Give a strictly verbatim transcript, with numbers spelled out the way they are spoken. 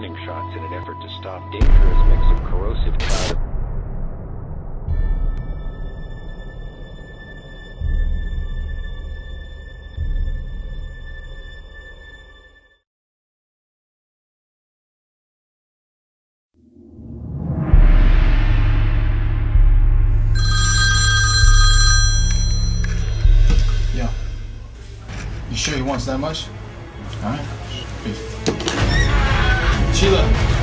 warning shots in an effort to stop dangerous mix of corrosive cloud. Sure he wants that much? Alright. Sheila!